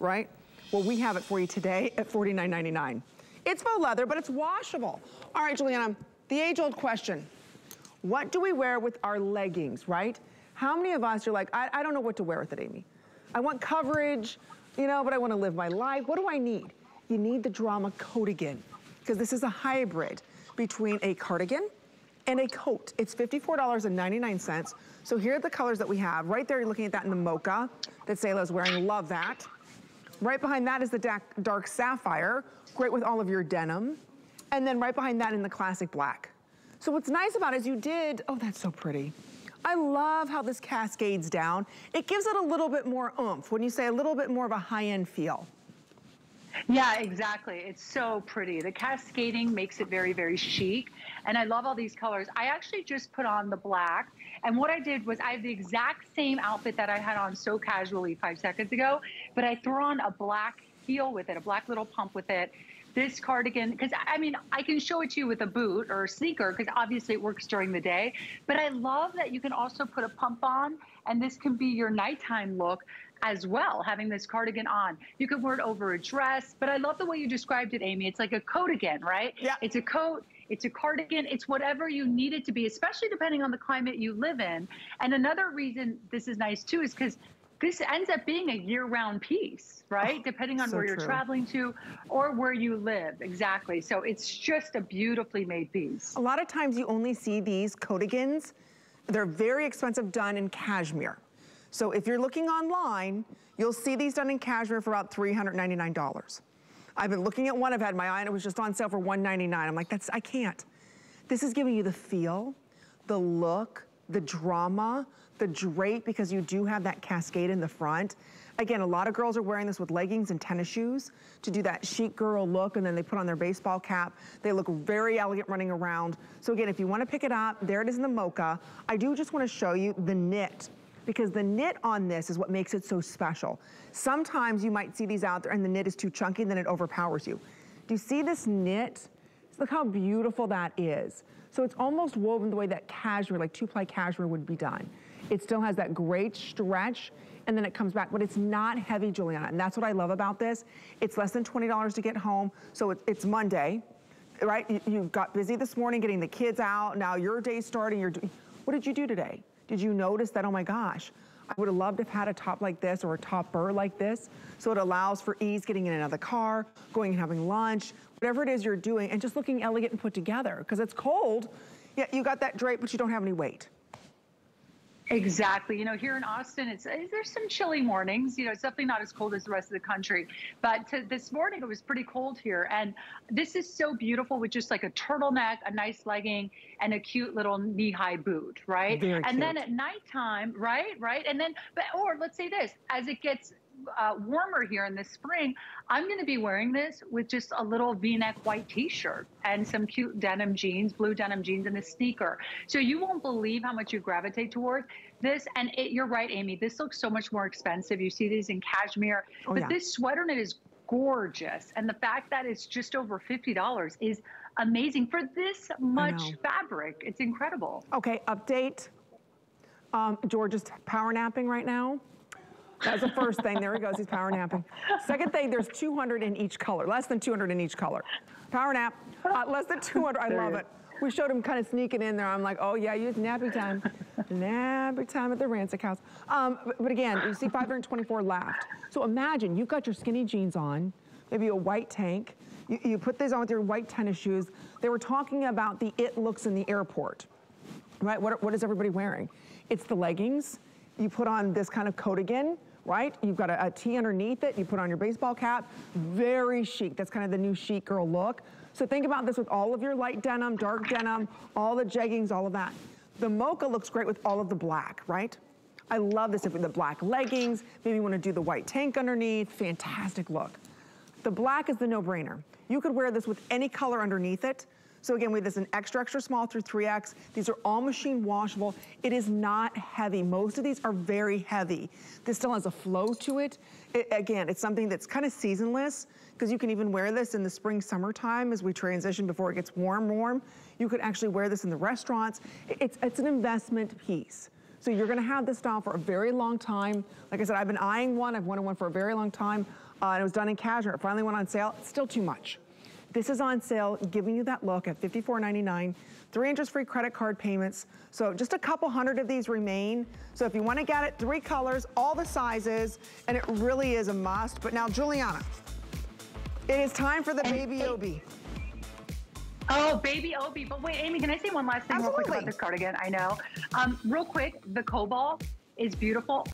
right? Well, we have it for you today at $49.99. It's faux leather, but it's washable. All right, Giuliana, the age-old question. What do we wear with our leggings, right? How many of us are like, I don't know what to wear with it, Amy. I want coverage, you know, but I want to live my life. What do I need? You need the drama coat again, because this is a hybrid between a cardigan and a coat. It's $54.99. So here are the colors that we have. Right there, you're looking at that in the mocha that Sayla's wearing. Love that. Right behind that is the dark sapphire. Great with all of your denim. And then right behind that in the classic black. So what's nice about it is you did, oh, that's so pretty. I love how this cascades down. It gives it a little bit more oomph. Wouldn't you say a little bit more of a high-end feel? Yeah, exactly. It's so pretty. The cascading makes it very, very chic. And I love all these colors. I actually just put on the black. And what I did was I have the exact same outfit that I had on so casually 5 seconds ago, but I threw on a black heel with it, a black little pump with it. This cardigan, because I mean, I can show it to you with a boot or a sneaker, because obviously it works during the day. But I love that you can also put a pump on, and this can be your nighttime look as well, having this cardigan on. You could wear it over a dress, but I love the way you described it, Amy. It's like a coat again, right? Yeah. It's a coat, it's a cardigan, it's whatever you need it to be, especially depending on the climate you live in. And another reason this is nice too is because this ends up being a year-round piece, right? Oh, depending on so where you're traveling to or where you live, exactly. So it's just a beautifully made piece. A lot of times you only see these coatigans. They're very expensive, done in cashmere. So if you're looking online, you'll see these done in cashmere for about $399. I've been looking at one I've had in my eye, and it was just on sale for $199. I'm like, that's, I can't. This is giving you the feel, the look, the drama, the drape, because you do have that cascade in the front. Again, a lot of girls are wearing this with leggings and tennis shoes to do that chic girl look, and then they put on their baseball cap. They look very elegant running around. So again, if you want to pick it up, there it is in the mocha. I do just want to show you the knit, because the knit on this is what makes it so special. Sometimes you might see these out there and the knit is too chunky, and then it overpowers you. Do you see this knit? Look how beautiful that is. So it's almost woven the way that cashmere, like two-ply cashmere, would be done. It still has that great stretch, and then it comes back, but it's not heavy, Giuliana, and that's what I love about this. It's less than $20 to get home, so it's Monday, right? You got busy this morning getting the kids out, now your day's starting, what did you do today? Did you notice that, oh my gosh, I would have loved to have had a top like this or a topper like this, so it allows for ease getting in another car, going and having lunch, whatever it is you're doing, and just looking elegant and put together, because it's cold, yet you got that drape, but you don't have any weight. Exactly. You know, here in Austin, there's some chilly mornings. You know, it's definitely not as cold as the rest of the country. But this morning, it was pretty cold here. And this is so beautiful with just like a turtleneck, a nice legging, and a cute little knee-high boot, right? Very cute. And then at nighttime, right? And then, or let's say this, as it gets warmer here in the spring, I'm going to be wearing this with just a little V-neck white t-shirt and some cute denim jeans, blue denim jeans, and a sneaker. So you won't believe how much you gravitate toward this. And you're right, Amy, this looks so much more expensive. You see these in cashmere, but this sweater knit is gorgeous. And the fact that it's just over $50 is amazing for this much fabric. It's incredible. Okay, update. George is power napping right now. That's the first thing. There he goes. He's power napping. Second thing, there's 200 in each color. Less than 200 in each color. Power nap. Less than 200. I love it. We showed him kind of sneaking in there. I'm like, oh yeah, it's nappy time. Nappy time at the Rancic house. But again, you see 524 left. So imagine you've got your skinny jeans on, maybe a white tank. You put these on with your white tennis shoes. They were talking about the it looks in the airport, right? What is everybody wearing? It's the leggings. You put on this kind of coat again, right? You've got a tee underneath it. You put on your baseball cap. Very chic. That's kind of the new chic girl look. So think about this with all of your light denim, dark denim, all the jeggings, all of that. The mocha looks great with all of the black, right? I love this with the black leggings. Maybe you want to do the white tank underneath. Fantastic look. The black is the no-brainer. You could wear this with any color underneath it. So again, we have this in extra, extra small through 3X. These are all machine washable. It is not heavy. Most of these are very heavy. This still has a flow to it. Again, it's something that's kind of seasonless, because you can even wear this in the spring, summertime as we transition before it gets warm. You could actually wear this in the restaurants. It's an investment piece. So you're gonna have this style for a very long time. Like I said, I've been eyeing one. I've wanted one for a very long time. And it was done in cashmere. It finally went on sale. It's still too much. This is on sale, giving you that look at $54.99, 3 interest-free credit card payments. So just a couple hundred of these remain. So if you wanna get it, 3 colors, all the sizes, and it really is a must. But now, Giuliana, it is time for the Baby Obi. Oh, Baby Obi. But wait, Amy, can I say one last thing real quick about this cardigan? I know. Real quick, the cobalt is beautiful.